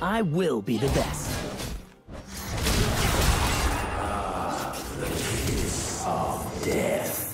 I will be the best. Ah, the kiss of death.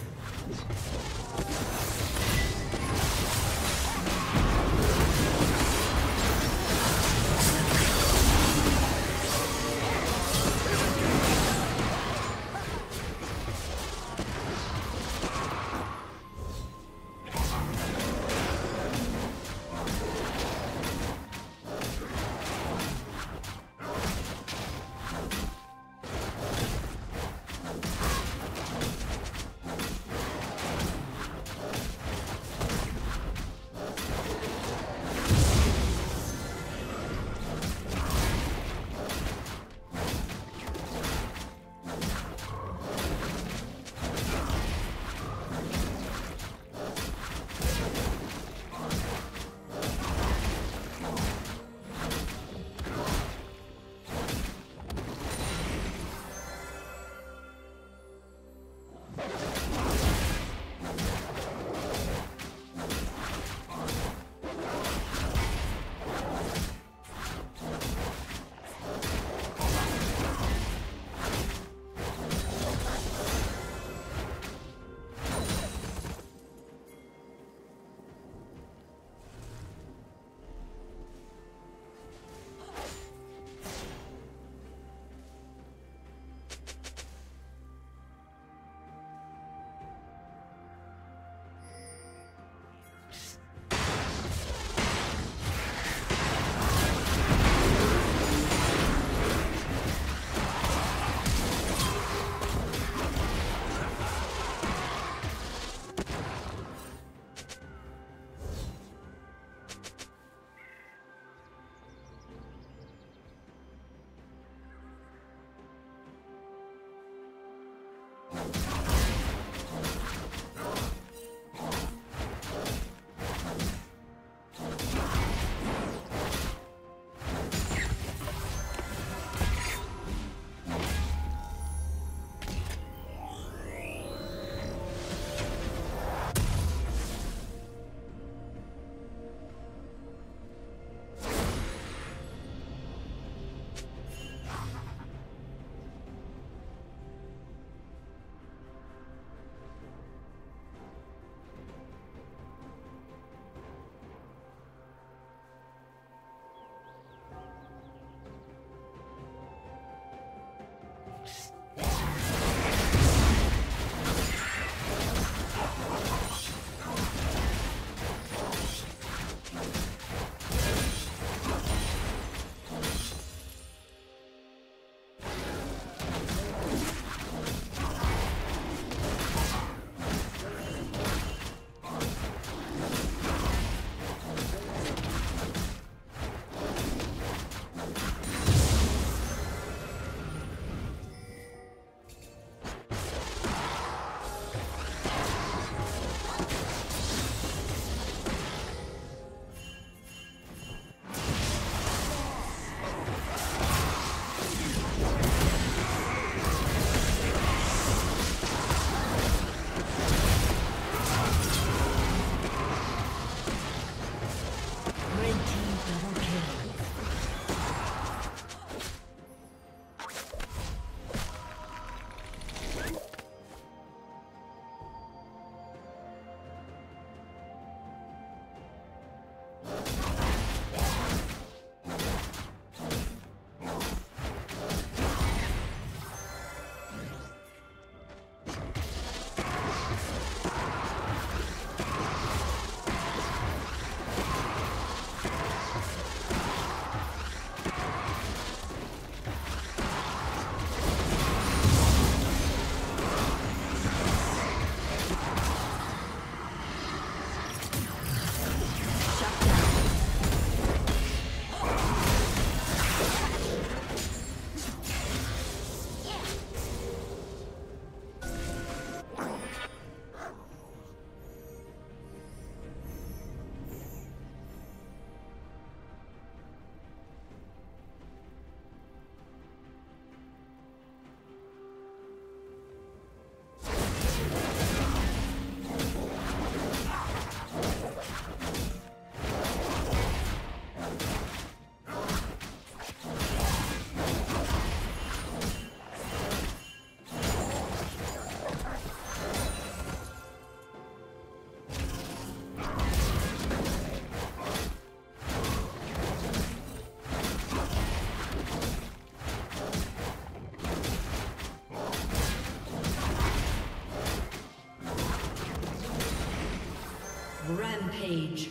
Rampage.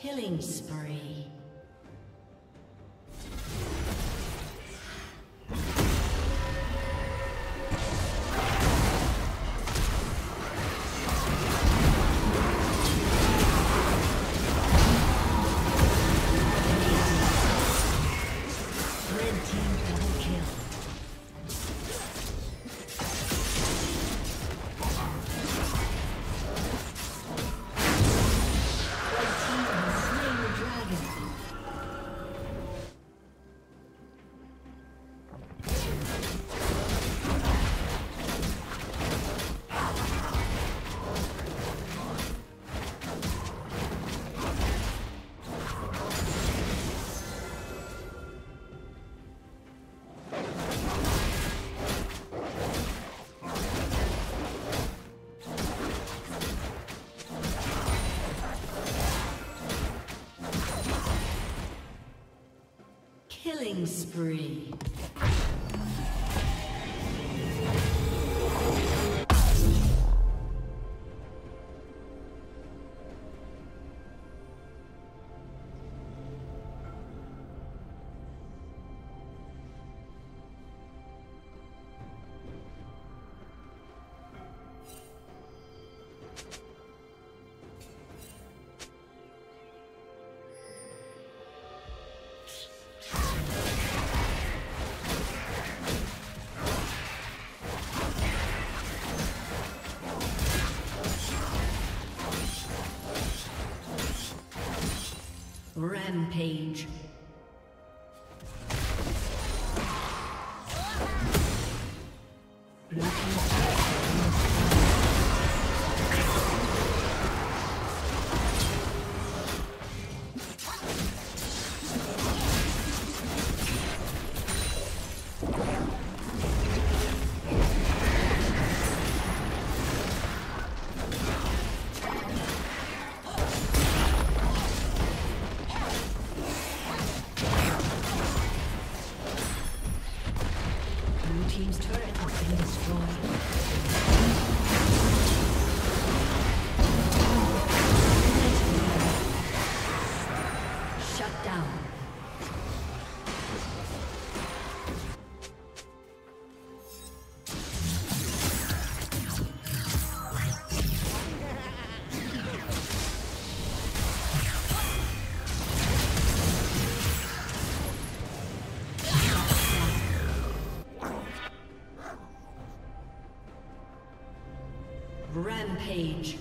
Killing spree. Killing spree. Rampage. Rampage.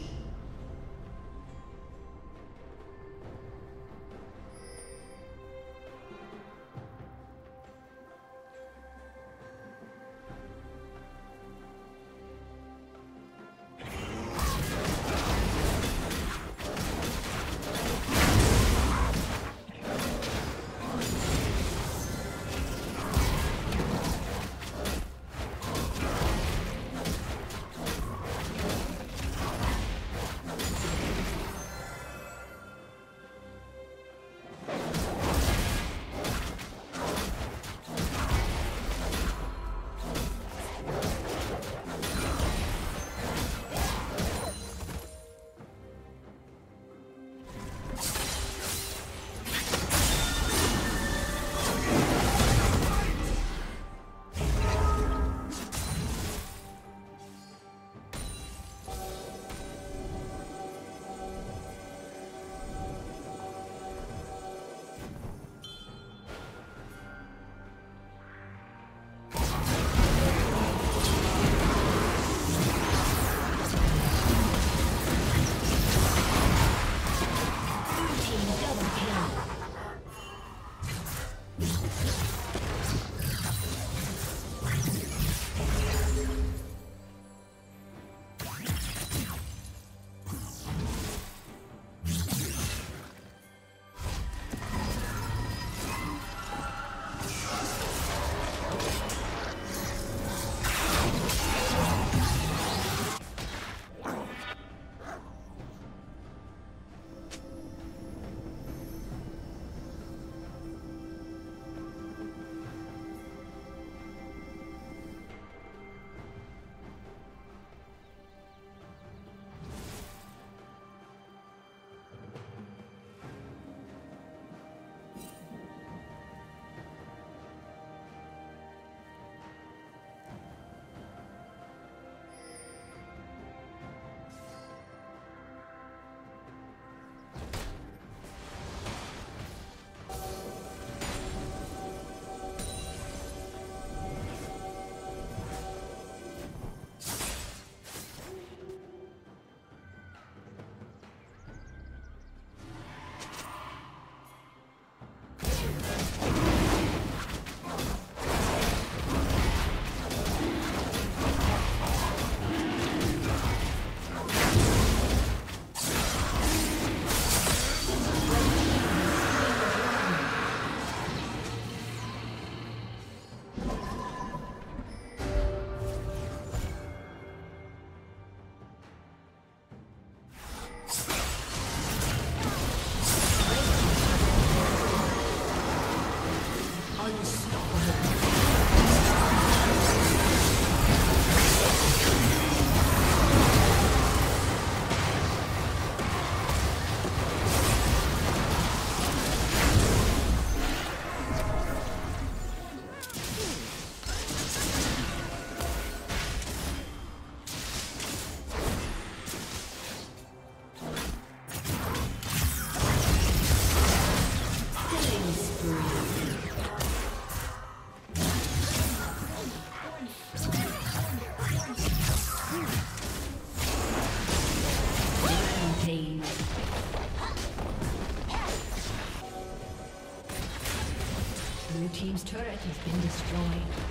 Blue team's turret has been destroyed.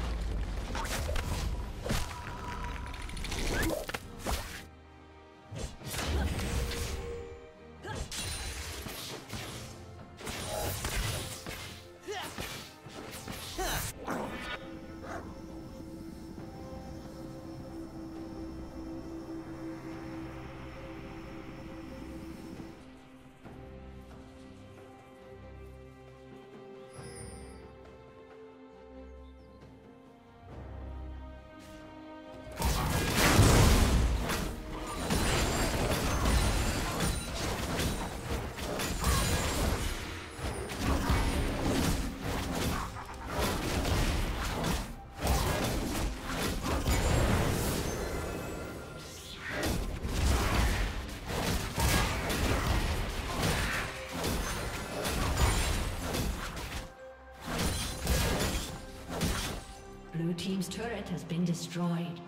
Team's turret has been destroyed.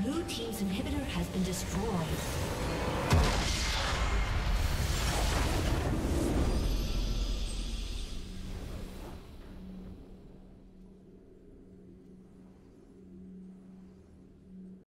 Blue team's inhibitor has been destroyed.